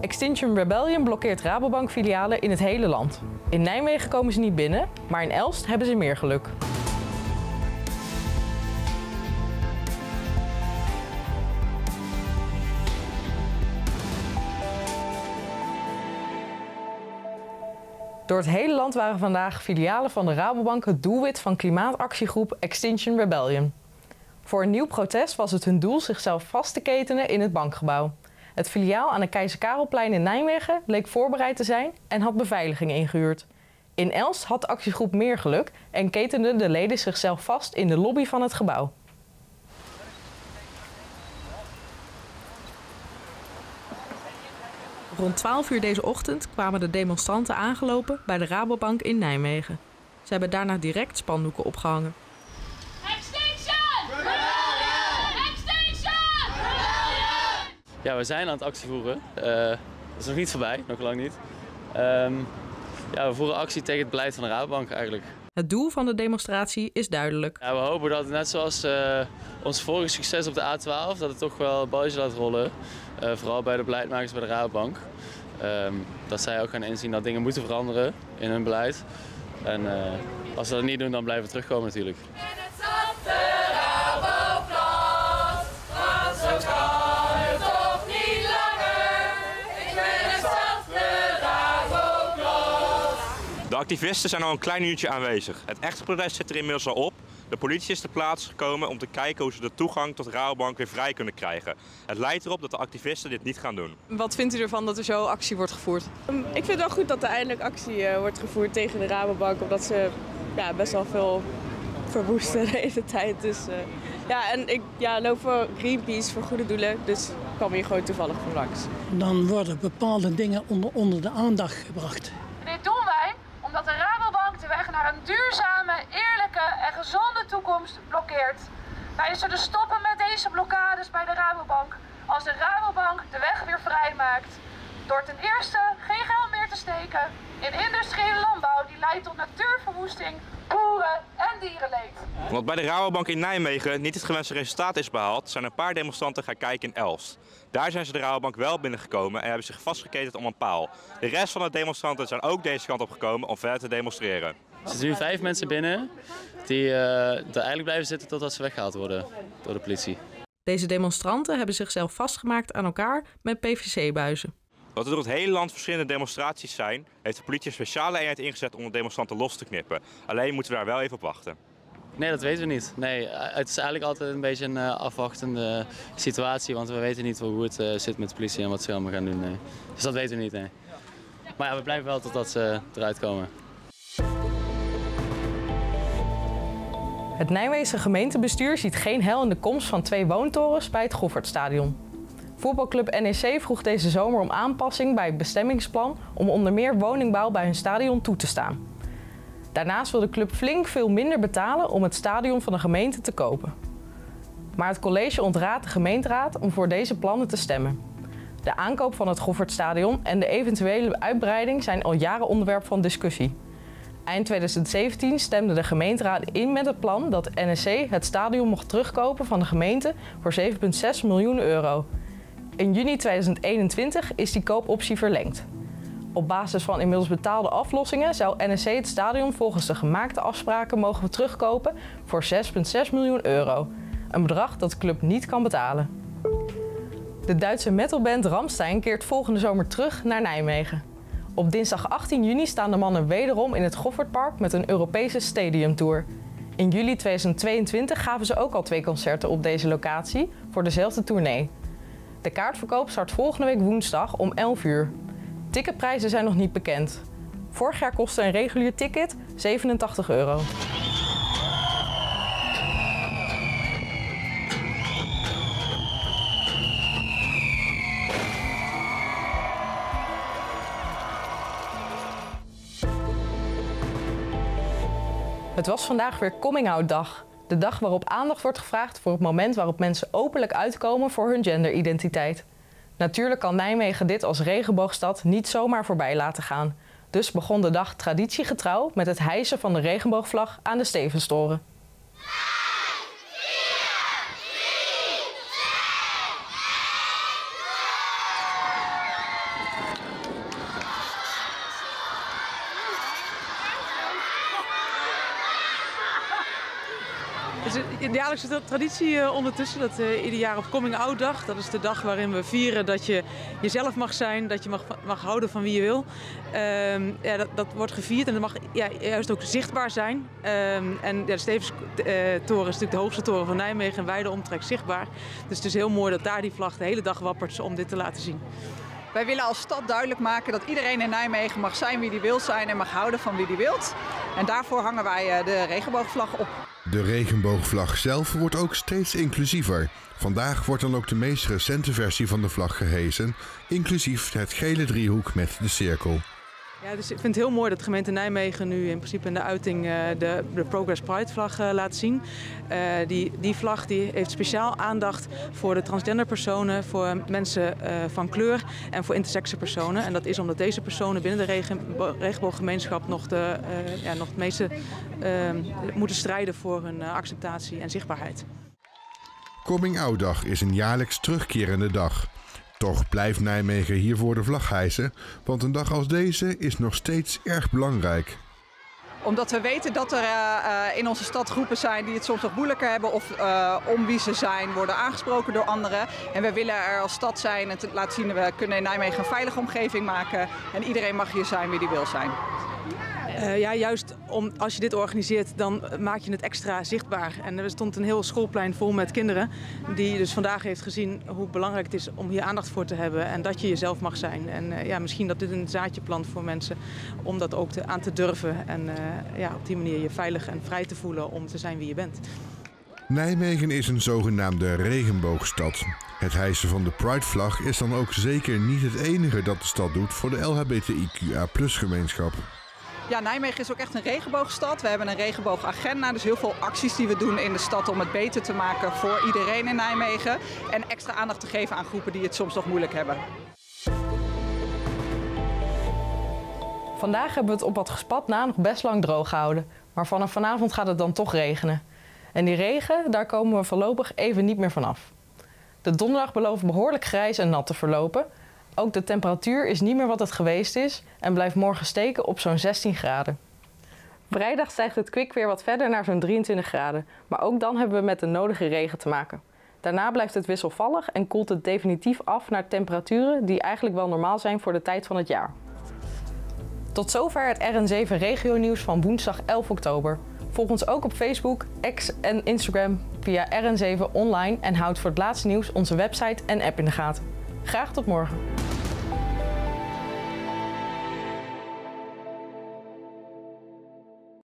Extinction Rebellion blokkeert Rabobank-filialen in het hele land. In Nijmegen komen ze niet binnen, maar in Elst hebben ze meer geluk. Door het hele land waren vandaag filialen van de Rabobank het doelwit van klimaatactiegroep Extinction Rebellion. Voor een nieuw protest was het hun doel zichzelf vast te ketenen in het bankgebouw. Het filiaal aan de Keizer Karelplein in Nijmegen leek voorbereid te zijn en had beveiliging ingehuurd. In Elst had de actiegroep meer geluk en ketenden de leden zichzelf vast in de lobby van het gebouw. Rond 12 uur deze ochtend kwamen de demonstranten aangelopen bij de Rabobank in Nijmegen. Ze hebben daarna direct spandoeken opgehangen. Extinction! Rebellion! Extinction! Rebellion! Ja, we zijn aan het actie voeren. Dat is nog niet voorbij, nog lang niet. Ja, we voeren actie tegen het beleid van de Rabobank eigenlijk. Het doel van de demonstratie is duidelijk. Ja, we hopen dat, net zoals ons vorige succes op de A12, dat het toch wel balletjes laat rollen. Vooral bij de beleidmakers bij de Rabobank. Dat zij ook gaan inzien dat dingen moeten veranderen in hun beleid. En als ze dat niet doen, dan blijven we terugkomen natuurlijk. De activisten zijn al een klein uurtje aanwezig. Het echte protest zit er inmiddels al op. De politie is ter plaatse gekomen om te kijken hoe ze de toegang tot de Rabobank weer vrij kunnen krijgen. Het lijkt erop dat de activisten dit niet gaan doen. Wat vindt u ervan dat er zo actie wordt gevoerd? Ik vind het wel goed dat er eindelijk actie wordt gevoerd tegen de Rabobank. Omdat ze best wel veel verwoesten de hele tijd. Dus, en ik loop voor Greenpeace voor goede doelen. Dus ik kwam hier gewoon toevallig voor langs. Dan worden bepaalde dingen onder de aandacht gebracht. Dit doen wij omdat de Rabobank de weg naar een duurzame, eerlijke en gezonde toekomst blokkeert. Wij zullen stoppen met deze blokkades bij de Rabobank als de Rabobank de weg weer vrijmaakt. Door ten eerste geen geld meer te steken in industriële landbouw die leidt tot natuurverwoesting, boeren en dierenleed. Omdat bij de Rabobank in Nijmegen niet het gewenste resultaat is behaald, zijn een paar demonstranten gaan kijken in Elst. Daar zijn ze de Rabobank wel binnengekomen en hebben zich vastgeketend om een paal. De rest van de demonstranten zijn ook deze kant op gekomen om verder te demonstreren. Er zitten nu 5 mensen binnen die eigenlijk blijven zitten totdat ze weggehaald worden door de politie. Deze demonstranten hebben zichzelf vastgemaakt aan elkaar met PVC-buizen. Dat er door het hele land verschillende demonstraties zijn, heeft de politie een speciale eenheid ingezet om de demonstranten los te knippen. Alleen moeten we daar wel even op wachten. Nee, dat weten we niet. Nee, het is eigenlijk altijd een beetje een afwachtende situatie, want we weten niet hoe het zit met de politie en wat ze allemaal gaan doen. Nee. Dus dat weten we niet. Nee. Maar ja, we blijven wel totdat ze eruit komen. Het Nijmeegse gemeentebestuur ziet geen hel in de komst van 2 woontorens bij het Goffertstadion. Voetbalclub NEC vroeg deze zomer om aanpassing bij het bestemmingsplan om onder meer woningbouw bij hun stadion toe te staan. Daarnaast wil de club flink veel minder betalen om het stadion van de gemeente te kopen. Maar het college ontraadt de gemeenteraad om voor deze plannen te stemmen. De aankoop van het Goffertstadion en de eventuele uitbreiding zijn al jaren onderwerp van discussie. Eind 2017 stemde de gemeenteraad in met het plan dat NEC het stadion mocht terugkopen van de gemeente voor €7,6 miljoen. In juni 2021 is die koopoptie verlengd. Op basis van inmiddels betaalde aflossingen zou NEC het stadion volgens de gemaakte afspraken mogen terugkopen voor €6,6 miljoen. Een bedrag dat de club niet kan betalen. De Duitse metalband Rammstein keert volgende zomer terug naar Nijmegen. Op dinsdag 18 juni staan de mannen wederom in het Goffertpark met een Europese stadiumtour. In juli 2022 gaven ze ook al 2 concerten op deze locatie voor dezelfde tournee. De kaartverkoop start volgende week woensdag om 11 uur. Ticketprijzen zijn nog niet bekend. Vorig jaar kostte een regulier ticket €87. Het was vandaag weer Coming Out Dag. De dag waarop aandacht wordt gevraagd voor het moment waarop mensen openlijk uitkomen voor hun genderidentiteit. Natuurlijk kan Nijmegen dit als regenboogstad niet zomaar voorbij laten gaan. Dus begon de dag traditiegetrouw met het hijsen van de regenboogvlag aan de Stevenstoren. 5, 4, 3, 2, 1. Dus in de jaarlijkse traditie ondertussen, dat ieder jaar op Coming Out Dag. Dat is de dag waarin we vieren dat je jezelf mag zijn, dat je mag houden van wie je wil. Ja, dat wordt gevierd en dat mag juist ook zichtbaar zijn. En ja, de Stevenstoren is natuurlijk de hoogste toren van Nijmegen en wijde omtrek zichtbaar. Dus het is heel mooi dat daar die vlag de hele dag wappert om dit te laten zien. Wij willen als stad duidelijk maken dat iedereen in Nijmegen mag zijn wie die wil zijn en mag houden van wie die wilt. En daarvoor hangen wij de regenboogvlag op. De regenboogvlag zelf wordt ook steeds inclusiever. Vandaag wordt dan ook de meest recente versie van de vlag gehesen, inclusief het gele driehoek met de cirkel. Ja, dus ik vind het heel mooi dat de gemeente Nijmegen nu in principe in de uiting de Progress Pride vlag laat zien. Die vlag die heeft speciaal aandacht voor de transgender personen, voor mensen van kleur en voor intersexe personen. En dat is omdat deze personen binnen de regenbooggemeenschap nog het meeste moeten strijden voor hun acceptatie en zichtbaarheid. Coming Out Dag is een jaarlijks terugkerende dag. Toch blijft Nijmegen hiervoor de vlag hijsen, want een dag als deze is nog steeds erg belangrijk. Omdat we weten dat er in onze stad groepen zijn die het soms nog moeilijker hebben of om wie ze zijn worden aangesproken door anderen. En we willen er als stad zijn en laten zien, we kunnen in Nijmegen een veilige omgeving maken en iedereen mag hier zijn wie die wil zijn. Ja, juist als je dit organiseert, dan maak je het extra zichtbaar. En er stond een heel schoolplein vol met kinderen die dus vandaag heeft gezien hoe belangrijk het is om hier aandacht voor te hebben en dat je jezelf mag zijn. En ja, misschien dat dit een zaadje plant voor mensen om dat ook aan te durven en ja, op die manier je veilig en vrij te voelen om te zijn wie je bent. Nijmegen is een zogenaamde regenboogstad. Het hijsen van de Pride-vlag is dan ook zeker niet het enige dat de stad doet voor de LHBTIQA+-gemeenschap. Ja, Nijmegen is ook echt een regenboogstad. We hebben een regenboogagenda, dus heel veel acties die we doen in de stad om het beter te maken voor iedereen in Nijmegen. En extra aandacht te geven aan groepen die het soms nog moeilijk hebben. Vandaag hebben we het op wat gespat na nog best lang droog gehouden. Maar vanaf vanavond gaat het dan toch regenen. En die regen, daar komen we voorlopig even niet meer vanaf. De donderdag belooft behoorlijk grijs en nat te verlopen. Ook de temperatuur is niet meer wat het geweest is en blijft morgen steken op zo'n 16 graden. Vrijdag stijgt het kwik weer wat verder naar zo'n 23 graden, maar ook dan hebben we met de nodige regen te maken. Daarna blijft het wisselvallig en koelt het definitief af naar temperaturen die eigenlijk wel normaal zijn voor de tijd van het jaar. Tot zover het RN7 regionieuws van woensdag 11 oktober. Volg ons ook op Facebook, X en Instagram via RN7 online en houd voor het laatste nieuws onze website en app in de gaten. Graag tot morgen.